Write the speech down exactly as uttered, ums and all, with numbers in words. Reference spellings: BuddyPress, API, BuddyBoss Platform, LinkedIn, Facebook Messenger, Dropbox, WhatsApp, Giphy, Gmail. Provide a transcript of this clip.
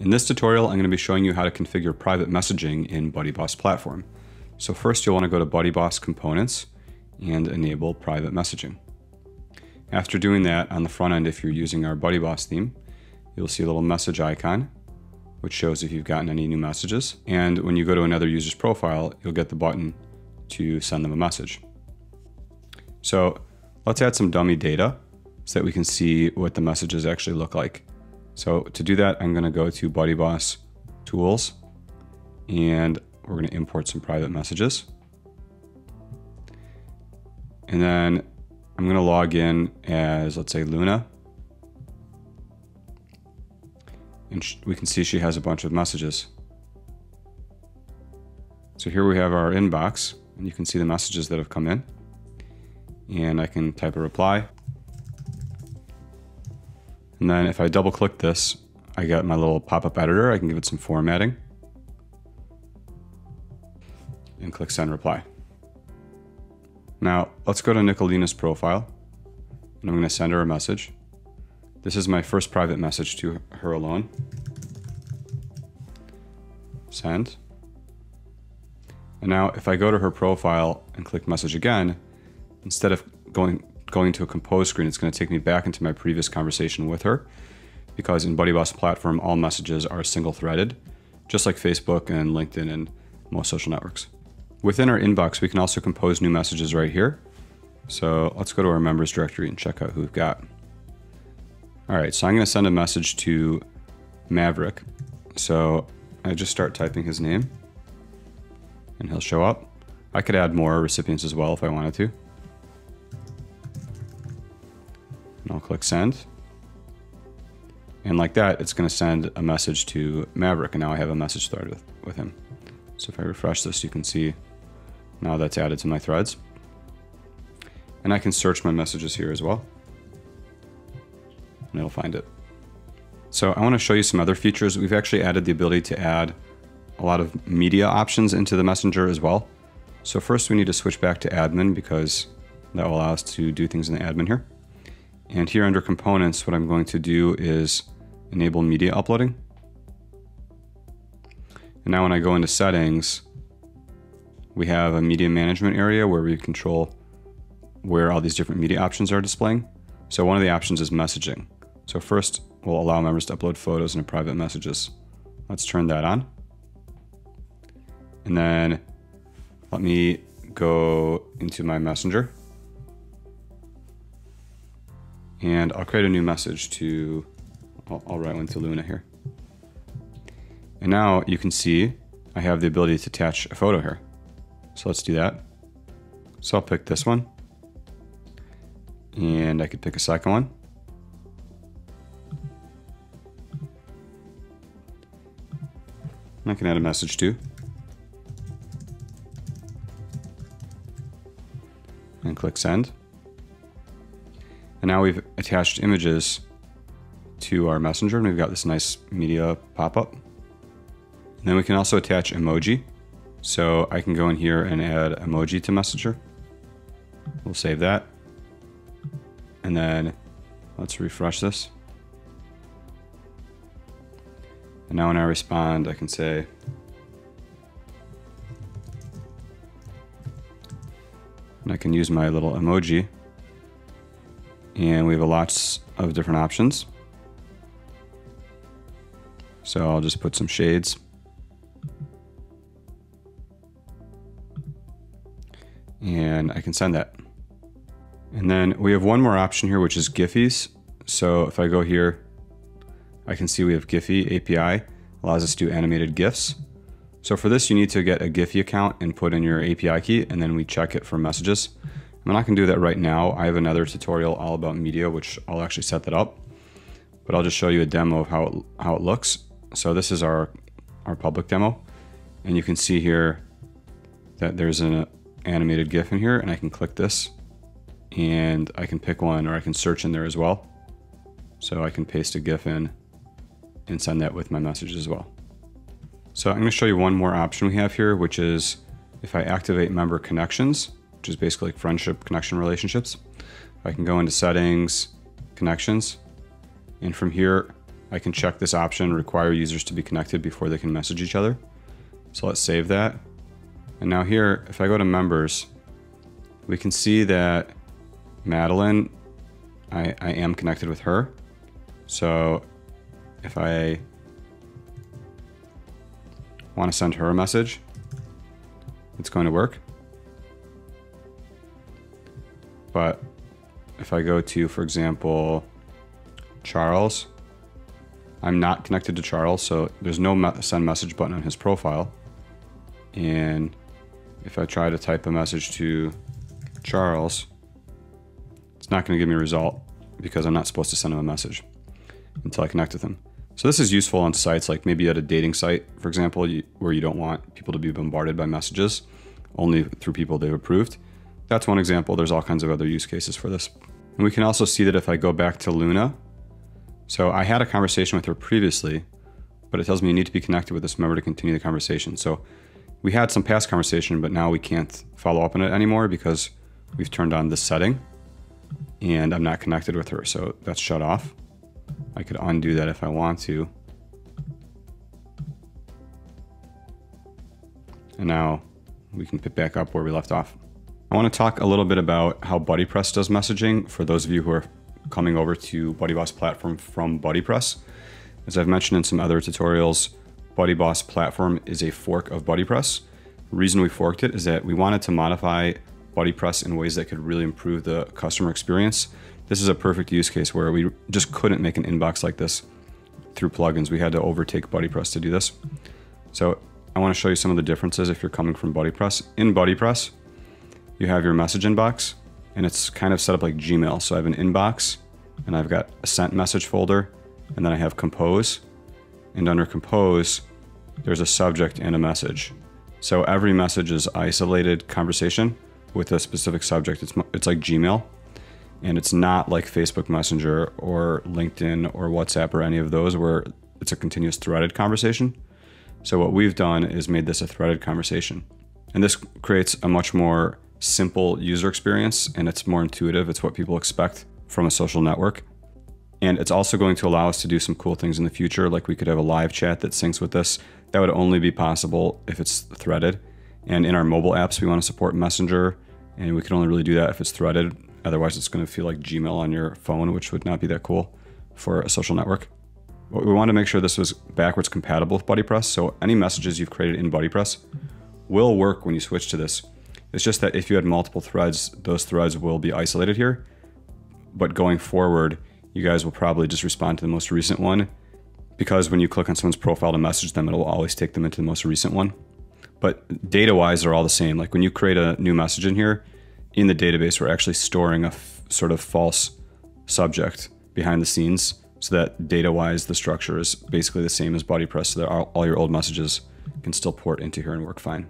In this tutorial, I'm going to be showing you how to configure private messaging in BuddyBoss Platform. So first you'll want to go to BuddyBoss Components and enable private messaging. After doing that, on the front end, if you're using our BuddyBoss theme, you'll see a little message icon, which shows if you've gotten any new messages. And when you go to another user's profile, you'll get the button to send them a message. So let's add some dummy data so that we can see what the messages actually look like. So to do that, I'm going to go to BuddyBoss Tools, and we're going to import some private messages. And then I'm going to log in as, let's say, Luna. And we can see she has a bunch of messages. So here we have our inbox, and you can see the messages that have come in. And I can type a reply. And then if I double click this, I get my little pop-up editor. I can give it some formatting and click send reply. Now let's go to Nicolina's profile, and I'm going to send her a message. This is my first private message to her alone. Send. And now if I go to her profile and click message again, instead of going going to a compose screen, it's going to take me back into my previous conversation with her, because in BuddyBoss Platform, all messages are single threaded, just like Facebook and LinkedIn and most social networks. Within our inbox, we can also compose new messages right here. So let's go to our members directory and check out who we've got. All right, so I'm going to send a message to Maverick. So I just start typing his name and he'll show up. I could add more recipients as well if I wanted to. And I'll click send. And like that, it's going to send a message to Maverick. And now I have a message thread with, with him. So if I refresh this, you can see now that's added to my threads. And I can search my messages here as well, and it'll find it. So I want to show you some other features. We've actually added the ability to add a lot of media options into the Messenger as well. So first we need to switch back to admin, because that will allow us to do things in the admin here. And here under components, what I'm going to do is enable media uploading. And now when I go into settings, we have a media management area where we control where all these different media options are displaying. So one of the options is messaging. So first we'll allow members to upload photos into private messages. Let's turn that on. And then let me go into my Messenger, and I'll create a new message to, I'll, I'll write one to Luna here. And now you can see I have the ability to attach a photo here. So let's do that. So I'll pick this one, and I could pick a second one. And I can add a message too. And click send. And now we've attached images to our Messenger, and we've got this nice media pop-up. And then we can also attach emoji. So I can go in here and add emoji to Messenger. We'll save that. And then let's refresh this. And now when I respond, I can say, and I can use my little emoji. And we have lots of different options. So I'll just put some shades. And I can send that. And then we have one more option here, which is Giphy's. So if I go here, I can see we have Giphy A P I, allows us to do animated GIFs. So for this, you need to get a Giphy account and put in your A P I key, and then we check it for messages. I'm not gonna do that right now. I have another tutorial all about media, which I'll actually set that up, but I'll just show you a demo of how it, how it looks. So this is our, our public demo, and you can see here that there's an animated GIF in here, and I can click this and I can pick one, or I can search in there as well. So I can paste a GIF in and send that with my message as well. So I'm gonna show you one more option we have here, which is if I activate member connections, which is basically like friendship connection relationships. I can go into settings, connections, and from here, I can check this option, require users to be connected before they can message each other. So let's save that. And now here, if I go to members, we can see that Madeline, I, I am connected with her. So if I want to send her a message, it's going to work. But if I go to, for example, Charles, I'm not connected to Charles, so there's no me- send message button on his profile. And if I try to type a message to Charles, it's not going to give me a result because I'm not supposed to send him a message until I connect with him. So this is useful on sites like maybe at a dating site, for example, you, where you don't want people to be bombarded by messages only through people they've approved. That's one example. There's all kinds of other use cases for this. And we can also see that if I go back to Luna, so I had a conversation with her previously, but it tells me you need to be connected with this member to continue the conversation. So we had some past conversation, but now we can't follow up on it anymore because we've turned on this setting and I'm not connected with her. So that's shut off. I could undo that if I want to. And now we can pick back up where we left off. I want to talk a little bit about how BuddyPress does messaging for those of you who are coming over to BuddyBoss Platform from BuddyPress. As I've mentioned in some other tutorials, BuddyBoss Platform is a fork of BuddyPress. The reason we forked it is that we wanted to modify BuddyPress in ways that could really improve the customer experience. This is a perfect use case where we just couldn't make an inbox like this through plugins. We had to overtake BuddyPress to do this. So I want to show you some of the differences if you're coming from BuddyPress. In BuddyPress, you have your message inbox and it's kind of set up like Gmail. So I have an inbox and I've got a sent message folder and then I have compose, and under compose, there's a subject and a message. So every message is isolated conversation with a specific subject. It's, it's like Gmail, and it's not like Facebook Messenger or LinkedIn or WhatsApp or any of those where it's a continuous threaded conversation. So what we've done is made this a threaded conversation, and this creates a much more simple user experience, and it's more intuitive. It's what people expect from a social network. And it's also going to allow us to do some cool things in the future. Like we could have a live chat that syncs with this. That would only be possible if it's threaded. And in our mobile apps, we want to support Messenger, and we can only really do that if it's threaded. Otherwise, it's going to feel like Gmail on your phone, which would not be that cool for a social network. But we want to make sure this was backwards compatible with BuddyPress. So any messages you've created in BuddyPress will work when you switch to this. It's just that if you had multiple threads, those threads will be isolated here. But going forward, you guys will probably just respond to the most recent one, because when you click on someone's profile to message them, it'll always take them into the most recent one. But data-wise, they're all the same. Like when you create a new message in here, in the database, we're actually storing a sort of false subject behind the scenes so that data-wise, the structure is basically the same as BuddyPress, so that all, all your old messages can still port into here and work fine.